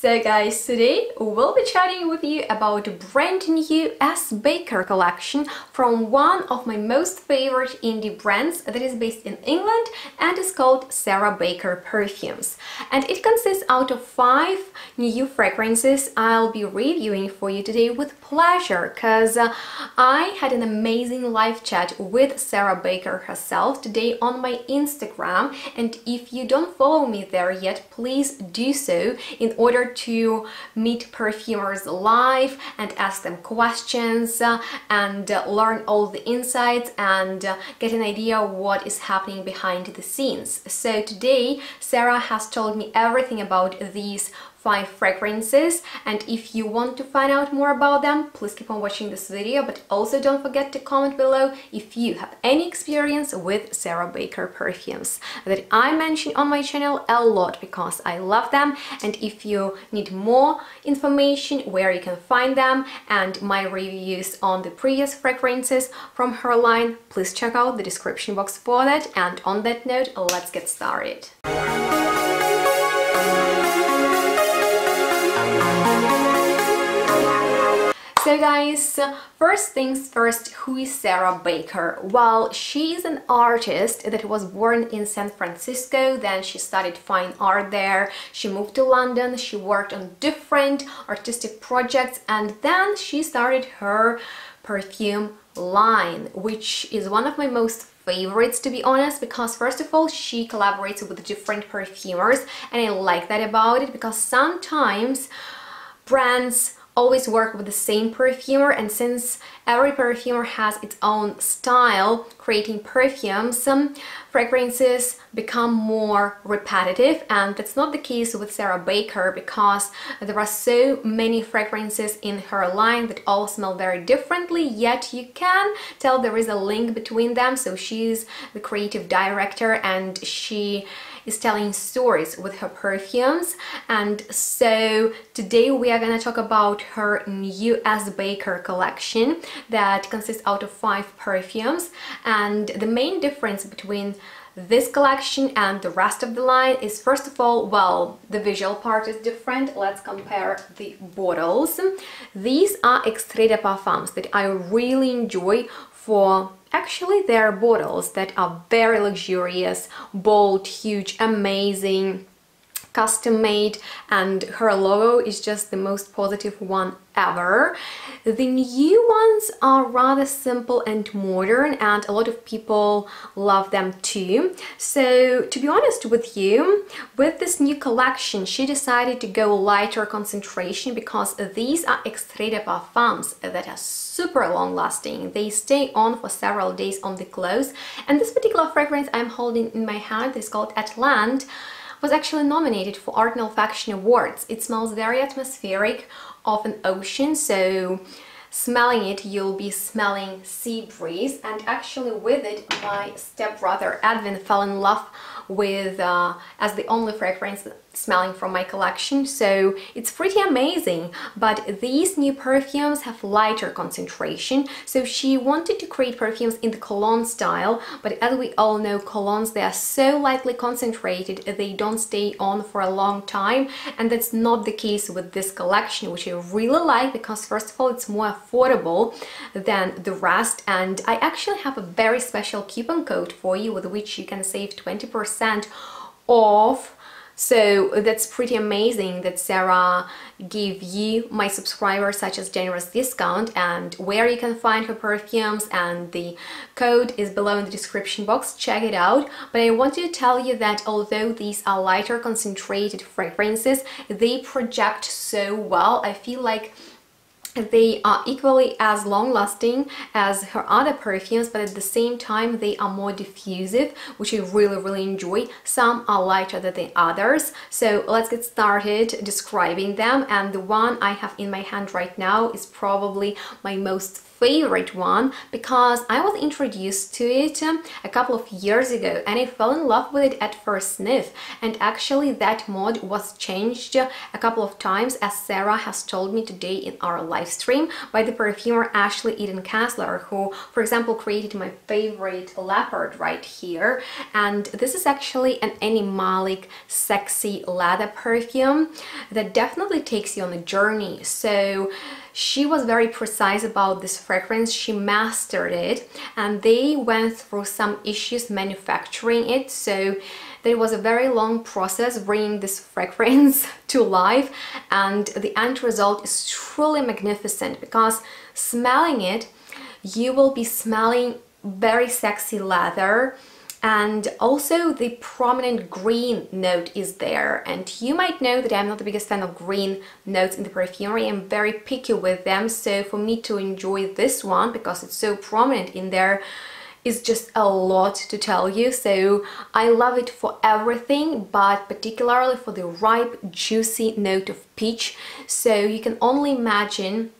So guys, today we'll be chatting with you about a brand new S. Baker collection from one of my most favorite indie brands that is based in England and is called Sarah Baker Perfumes. And it consists out of 5 new fragrances I'll be reviewing for you today with pleasure, because I had an amazing live chat with Sarah Baker herself today on my Instagram, and if you don't follow me there yet, please do so in order to meet perfumers live and ask them questions and learn all the insights and get an idea of what is happening behind the scenes. So today Sarah has told me everything about these 5 fragrances, and if you want to find out more about them, please keep on watching this video, but also don't forget to comment below if you have any experience with Sarah Baker perfumes that I mention on my channel a lot, because I love them. And if you need more information where you can find them and my reviews on the previous fragrances from her line, please check out the description box for that. And on that note, let's get started. So guys, first things first, who is Sarah Baker? Well, she is an artist that was born in San Francisco, then she studied fine art there, she moved to London, she worked on different artistic projects, and then she started her perfume line, which is one of my most favorites, to be honest, because first of all she collaborates with different perfumers, and I like that about it, because sometimes brands always work with the same perfumer, and since every perfumer has its own style creating perfumes, some fragrances become more repetitive, and that's not the case with Sarah Baker, because there are so many fragrances in her line that all smell very differently, yet you can tell there is a link between them. So she's the creative director and she is telling stories with her perfumes. And so today we are gonna talk about her new S. Baker collection that consists out of 5 perfumes, and the main difference between this collection and the rest of the line is, first of all, well, the visual part is different. Let's compare the bottles. These are Extrait de Parfums that I really enjoy for, actually, they are bottles that are very luxurious, bold, huge, amazing, custom made, and her logo is just the most positive one ever. The new ones are rather simple and modern, and a lot of people love them too. So to be honest with you, with this new collection she decided to go lighter concentration, because these are Extrait de Parfums that are super long lasting. They stay on for several days on the clothes, and this particular fragrance I'm holding in my hand is called Atlant, was actually nominated for Art Malfunction Awards. It smells very atmospheric of an ocean, so smelling it you'll be smelling sea breeze. And actually with it my stepbrother Edwin fell in love with as the only fragrance smelling from my collection, so it's pretty amazing. But these new perfumes have lighter concentration, so she wanted to create perfumes in the cologne style, but as we all know, colognes, they are so lightly concentrated, they don't stay on for a long time, and that's not the case with this collection, which I really like, because first of all it's more affordable than the rest. And I actually have a very special coupon code for you with which you can save 20% off. So that's pretty amazing that Sarah gave you, my subscribers, such a generous discount. And where you can find her perfumes and the code is below in the description box, check it out. But I want to tell you that although these are lighter concentrated fragrances, they project so well. I feel like they are equally as long-lasting as her other perfumes, but at the same time they are more diffusive, which I really enjoy. Some are lighter than the others, so let's get started describing them. And the one I have in my hand right now is probably my most favorite one, because I was introduced to it a couple of years ago and I fell in love with it at first sniff. And actually that mod was changed a couple of times, as Sarah has told me today in our live live stream by the perfumer Ashley Eden Kessler, who, for example, created my favorite leopard right here. And this is actually an animalic sexy leather perfume that definitely takes you on a journey. So she was very precise about this fragrance, she mastered it, and they went through some issues manufacturing it, so there was a very long process bringing this fragrance to life, and the end result is truly magnificent, because smelling it, you will be smelling very sexy leather, and also the prominent green note is there. And you might know that I'm not the biggest fan of green notes in the perfumery. I'm very picky with them, so for me to enjoy this one, because it's so prominent in there, is just a lot to tell you. So I love it for everything, but particularly for the ripe, juicy note of peach. So you can only imagine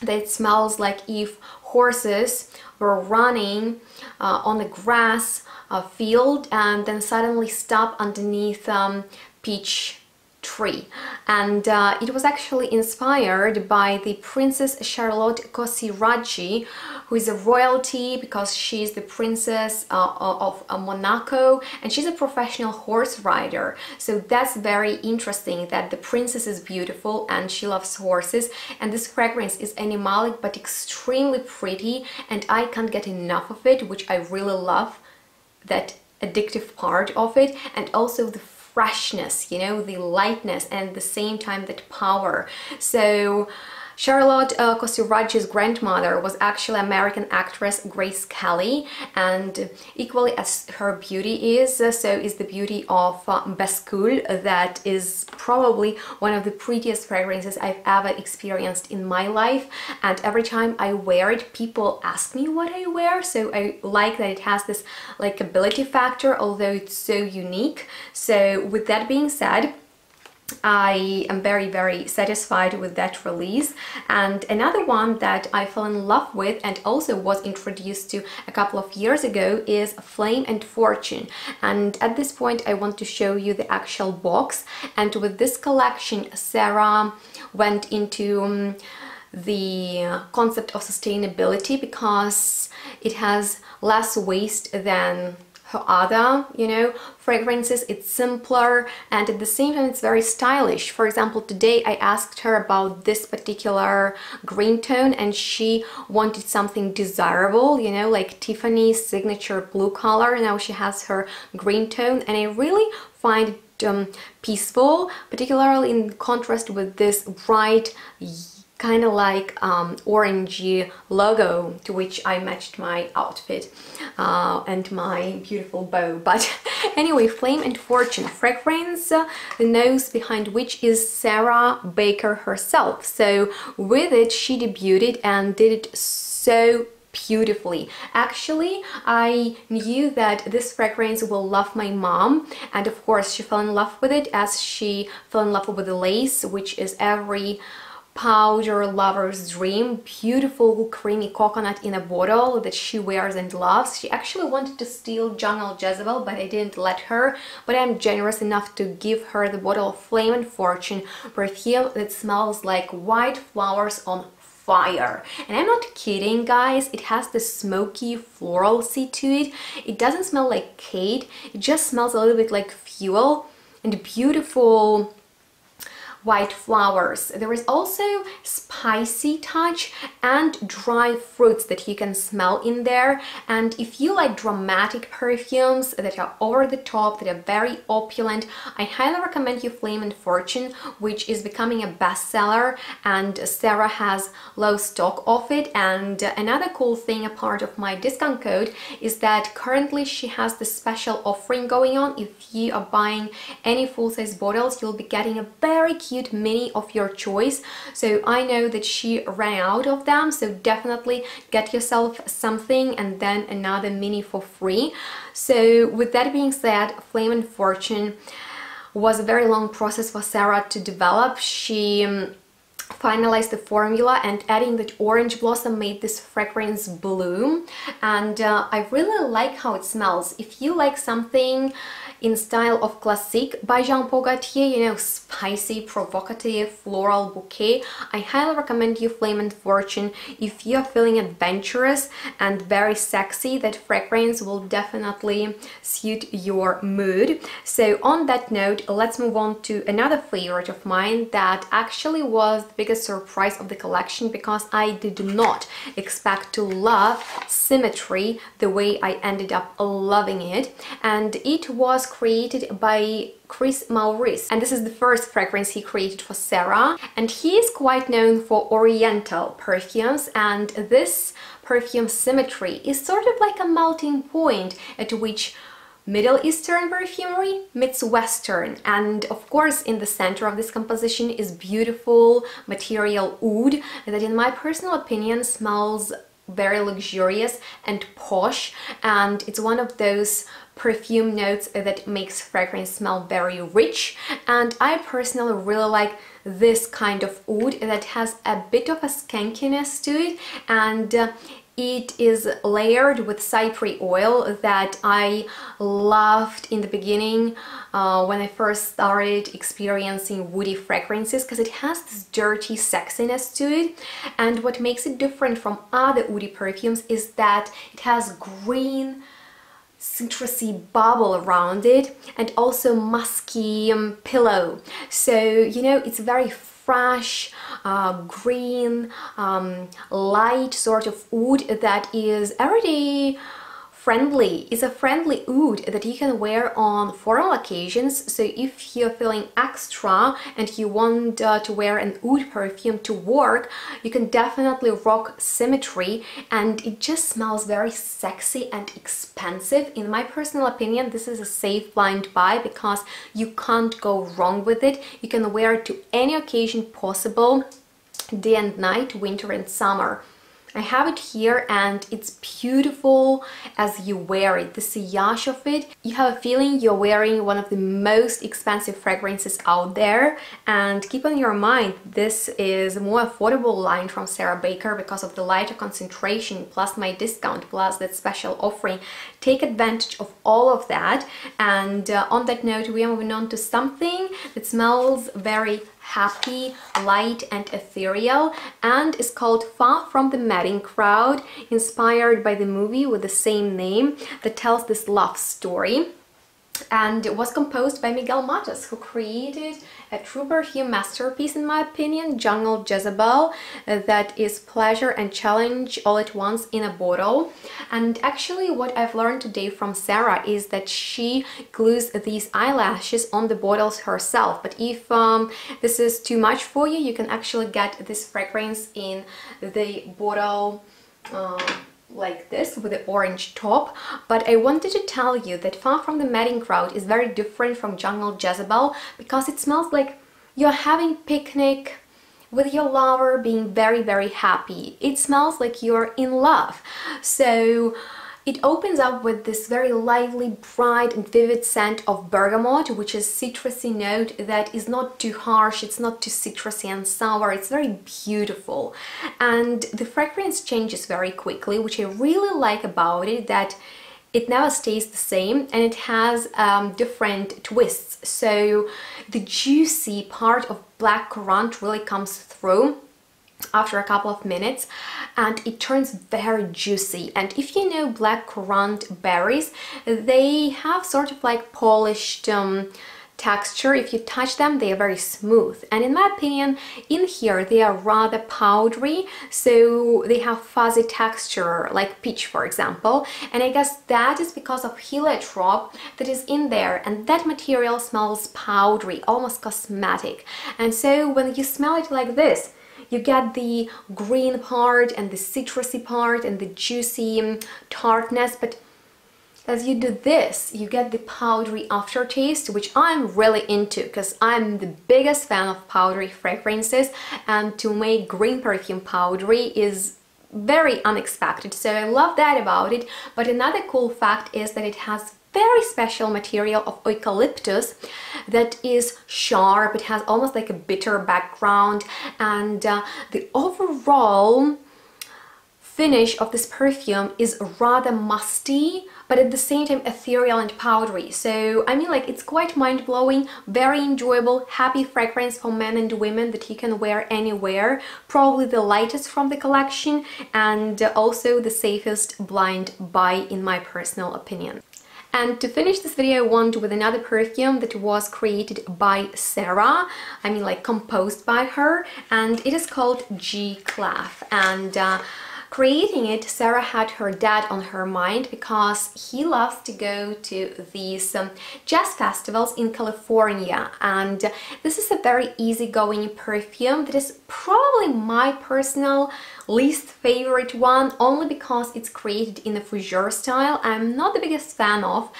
that it smells like if horses were running on the grass field and then suddenly stop underneath peach tree. And it was actually inspired by the Princess Charlotte Casiraghi, who is a royalty, because she's the princess of Monaco, and she's a professional horse rider. So that's very interesting that the princess is beautiful and she loves horses, and this fragrance is animalic but extremely pretty, and I can't get enough of it, which I really love, that addictive part of it, and also the freshness, you know, the lightness, and at the same time that power. So Charlotte Casiraghi's grandmother was actually American actress Grace Kelly, and equally as her beauty is, so is the beauty of Bascule, that is probably one of the prettiest fragrances I've ever experienced in my life. And every time I wear it, people ask me what I wear, so I like that it has this likability factor, although it's so unique. So with that being said, I am very, very satisfied with that release. And another one that I fell in love with and also was introduced to a couple of years ago is Flame and Fortune. And at this point I want to show you the actual box. And with this collection, Sarah went into the concept of sustainability, because it has less waste than other, you know, fragrances. It's simpler, and at the same time it's very stylish. For example, today I asked her about this particular green tone, and she wanted something desirable, you know, like Tiffany's signature blue color. Now she has her green tone, and I really find it peaceful, particularly in contrast with this bright kind of like orangey logo, to which I matched my outfit and my beautiful bow. But anyway, Flame and Fortune fragrance, the nose behind which is Sarah Baker herself. So with it she debuted and did it so beautifully. Actually, I knew that this fragrance will love my mom, and of course she fell in love with it as she fell in love with the lace, which is every powder lover's dream. Beautiful creamy coconut in a bottle that she wears and loves. She actually wanted to steal Jungle Jezebel, but I didn't let her, but I'm generous enough to give her the bottle of Flame and Fortune perfume that smells like white flowers on fire. And I'm not kidding, guys, it has this smoky floralcy to it. It doesn't smell like Kate, it just smells a little bit like fuel and beautiful white flowers. There is also spicy touch and dry fruits that you can smell in there. And if you like dramatic perfumes that are over the top, that are very opulent, I highly recommend you Flame and Fortune, which is becoming a bestseller, and Sarah has low stock of it. And another cool thing, a part of my discount code, is that currently she has this special offering going on. If you are buying any full-size bottles, you'll be getting a very cute mini of your choice. So I know that she ran out of them, so definitely get yourself something and then another mini for free. So with that being said, Flame and Fortune was a very long process for Sarah to develop. She finalized the formula, and adding that orange blossom made this fragrance bloom. And I really like how it smells. If you like something in style of Classique by Jean Paul Gaultier, you know, spicy, provocative, floral bouquet. I highly recommend you Flame and Fortune. If you're feeling adventurous and very sexy, that fragrance will definitely suit your mood. So on that note, let's move on to another favorite of mine that actually was the biggest surprise of the collection, because I did not expect to love Symmetry the way I ended up loving it. And it was created by Chris Maurice, and this is the first fragrance he created for Sarah, and he is quite known for oriental perfumes, and this perfume Symmetry is sort of like a melting point at which Middle Eastern perfumery meets Western. And of course, in the center of this composition is beautiful material oud that, in my personal opinion, smells very luxurious and posh, and it's one of those perfume notes that makes fragrance smell very rich. And I personally really like this kind of oud that has a bit of a skankiness to it, and it is layered with cypre oil that I loved in the beginning when I first started experiencing woody fragrances, because it has this dirty sexiness to it. And what makes it different from other woody perfumes is that it has green citrusy bubble around it, and also musky pillow. So, you know, it's very fresh, green, light sort of oud that is everyday friendly. It's a friendly oud that you can wear on formal occasions. So if you're feeling extra and you want to wear an oud perfume to work, you can definitely rock Symmetry, and it just smells very sexy and expensive. In my personal opinion, this is a safe blind buy, because you can't go wrong with it. You can wear it to any occasion possible, day and night, winter and summer. I have it here, and it's beautiful as you wear it. The sillage of it, you have a feeling you're wearing one of the most expensive fragrances out there. And keep on your mind, this is a more affordable line from Sarah Baker because of the lighter concentration, plus my discount, plus that special offering. Take advantage of all of that. And on that note, we are moving on to something that smells very happy, light and ethereal, and is called Far from the Madding Crowd, inspired by the movie with the same name that tells this love story. And it was composed by Miguel Matos, who created a true perfume masterpiece, in my opinion, Jungle Jezebel, that is pleasure and challenge all at once in a bottle. And actually, what I've learned today from Sarah is that she glues these eyelashes on the bottles herself. But if this is too much for you, you can actually get this fragrance in the bottle like this, with the orange top. But I wanted to tell you that Far from the Madding Crowd is very different from Jungle Jezebel, because it smells like you're having picnic with your lover, being very, very happy. It smells like you're in love. So it opens up with this very lively, bright and vivid scent of bergamot, which is citrusy note that is not too harsh, it's not too citrusy and sour, it's very beautiful. And the fragrance changes very quickly, which I really like about it, that it never stays the same, and it has different twists. So the juicy part of blackcurrant really comes through after a couple of minutes, and it turns very juicy. And if you know blackcurrant berries, they have sort of like polished texture. If you touch them, they are very smooth, and in my opinion, in here they are rather powdery, so they have fuzzy texture, like peach, for example. And I guess that is because of heliotrope that is in there, and that material smells powdery, almost cosmetic. And so when you smell it like this, you get the green part and the citrusy part and the juicy tartness, but as you do this, you get the powdery aftertaste, which I'm really into, because I'm the biggest fan of powdery fragrances, and to make green perfume powdery is very unexpected, so I love that about it. But another cool fact is that it has very special material of eucalyptus that is sharp. It has almost like a bitter background, and the overall finish of this perfume is rather musty, but at the same time ethereal and powdery. So I mean, like, it's quite mind-blowing, very enjoyable, happy fragrance for men and women that you can wear anywhere. Probably the lightest from the collection and also the safest blind buy in my personal opinion. And to finish this video, I went with another perfume that was created by Sarah, I mean, like, composed by her, and it is called Gee Claff. And creating it, Sarah had her dad on her mind because he loves to go to these jazz festivals in California, and this is a very easygoing perfume that is probably my personal least favorite one, only because it's created in the fougere style I'm not the biggest fan of.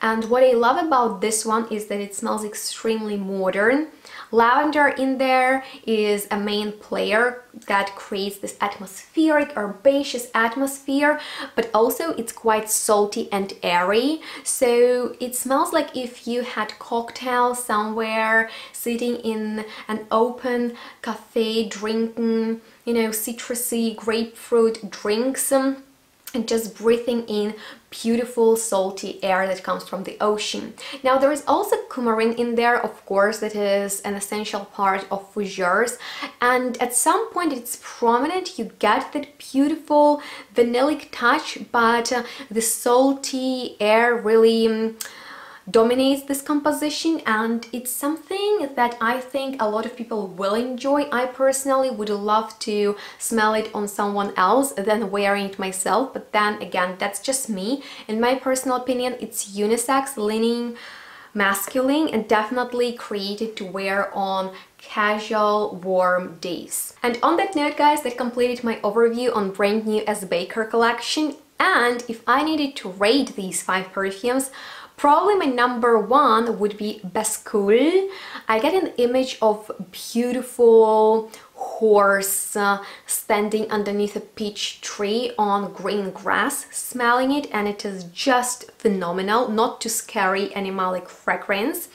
And what I love about this one is that it smells extremely modern. Lavender in there is a main player that creates this atmospheric, herbaceous atmosphere, but also it's quite salty and airy. So it smells like if you had cocktails somewhere, sitting in an open cafe, drinking, you know, citrusy grapefruit drinks, and just breathing in beautiful salty air that comes from the ocean. Now, there is also coumarin in there, of course, that is an essential part of fougères, and at some point it's prominent. You get that beautiful vanillic touch, but the salty air really dominates this composition, and it's something that I think a lot of people will enjoy. I personally would love to smell it on someone else than wearing it myself, but then again, that's just me. In my personal opinion, it's unisex, leaning masculine, and definitely created to wear on casual warm days. And on that note, guys, that completed my overview on brand new Sarah Baker collection. And if I needed to rate these 5 perfumes, probably my number one would be Bascule. I get an image of beautiful horse standing underneath a peach tree on green grass, smelling it, and it is just phenomenal, not too scary animalic fragrance.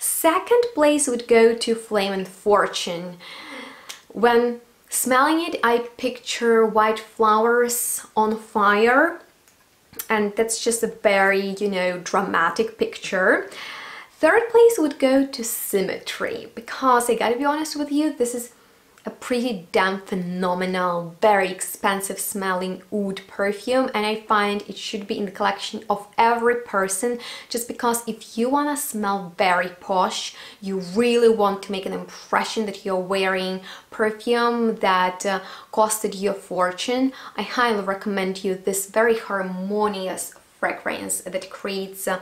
Second place would go to Flame and Fortune. When smelling it, I picture white flowers on fire, and that's just a very, you know, dramatic picture. Third place would go to Symmetry, because I gotta be honest with you, this is a pretty damn phenomenal, very expensive smelling oud perfume, and I find it should be in the collection of every person, just because if you wanna smell very posh, you really want to make an impression that you're wearing perfume that costed you a fortune, I highly recommend you this very harmonious fragrance that creates a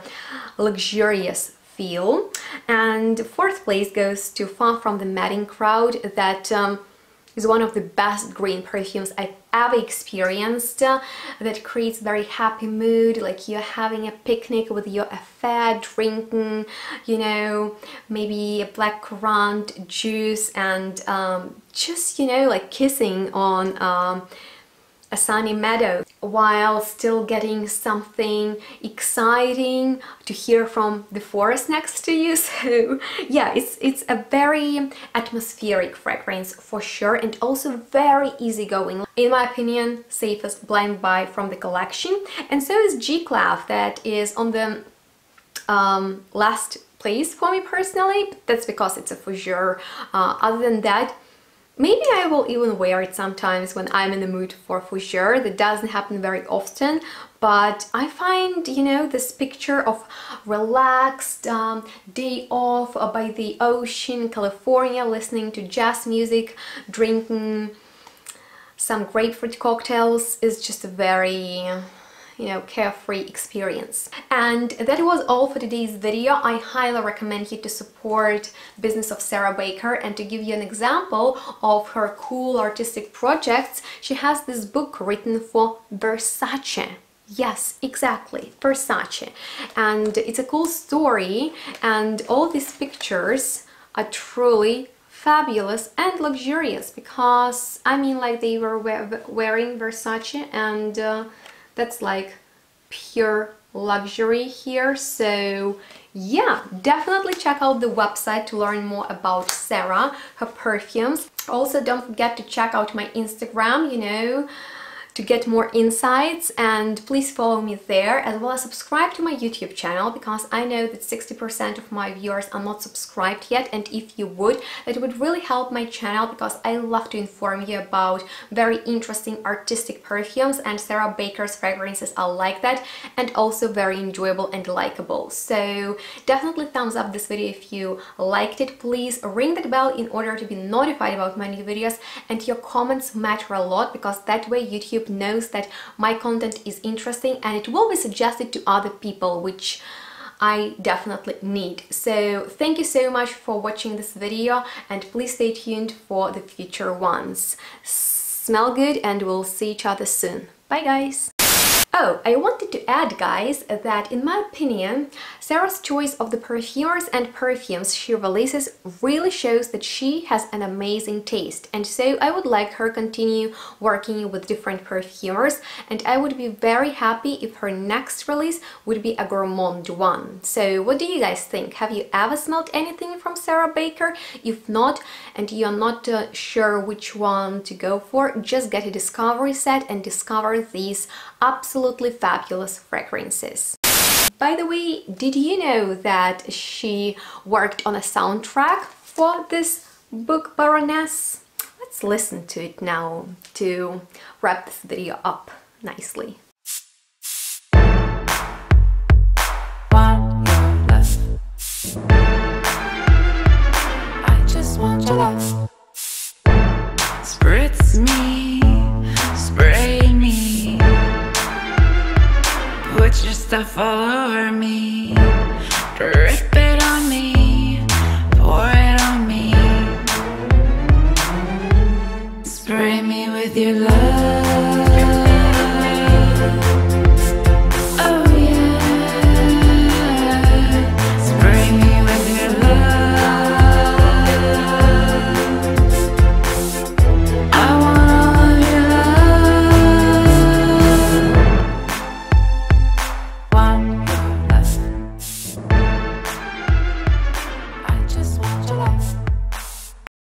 luxurious feel. And fourth place goes to Far From the Madding Crowd. That is one of the best green perfumes I've ever experienced, that creates very happy mood, like you're having a picnic with your affair, drinking, you know, maybe a blackcurrant juice, and just, you know, like kissing on a sunny meadow, while still getting something exciting to hear from the forest next to you. So yeah, it's a very atmospheric fragrance for sure, and also very easygoing. In my opinion, safest blind buy from the collection. And so is Gee Claff, that is on the last place for me personally, but that's because it's a fougere. Other than that, maybe I will even wear it sometimes when I'm in the mood for fougere. That doesn't happen very often, but I find, you know, this picture of relaxed day off by the ocean, California, listening to jazz music, drinking some grapefruit cocktails is just a very, you know, carefree experience. And that was all for today's video. I highly recommend you to support business of Sarah Baker, and to give you an example of her cool artistic projects, she has this book written for Versace. Yes, exactly, Versace. And it's a cool story, and all these pictures are truly fabulous and luxurious, because I mean, like, they were wearing Versace, and that's like pure luxury here. So yeah, definitely check out the website to learn more about Sarah, her perfumes. Also, don't forget to check out my Instagram, you know, to get more insights, and please follow me there, as well as subscribe to my YouTube channel, because I know that 60% of my viewers are not subscribed yet, and if you would, that would really help my channel, because I love to inform you about very interesting artistic perfumes, and Sarah Baker's fragrances are like that, and also very enjoyable and likable. So definitely thumbs up this video if you liked it. Please ring that bell in order to be notified about my new videos, and your comments matter a lot, because that way YouTube knows that my content is interesting and it will be suggested to other people, which I definitely need. So thank you so much for watching this video, and please stay tuned for the future ones. Smell good, and we'll see each other soon. Bye guys! Oh, I wanted to add, guys, that in my opinion, Sarah's choice of the perfumers and perfumes she releases really shows that she has an amazing taste, and so I would like her continue working with different perfumers, and I would be very happy if her next release would be a gourmand one. So what do you guys think? Have you ever smelled anything from Sarah Baker? If not, and you're not sure which one to go for, just get a discovery set and discover these absolutely fabulous fragrances. By the way, did you know that she worked on a soundtrack for this book, Baroness? Let's listen to it now to wrap this video up nicely. Want your love. I just want your love. Spritz me, spray me. Put your stuff all over me, drip it on me, pour it on me, spray me with your love.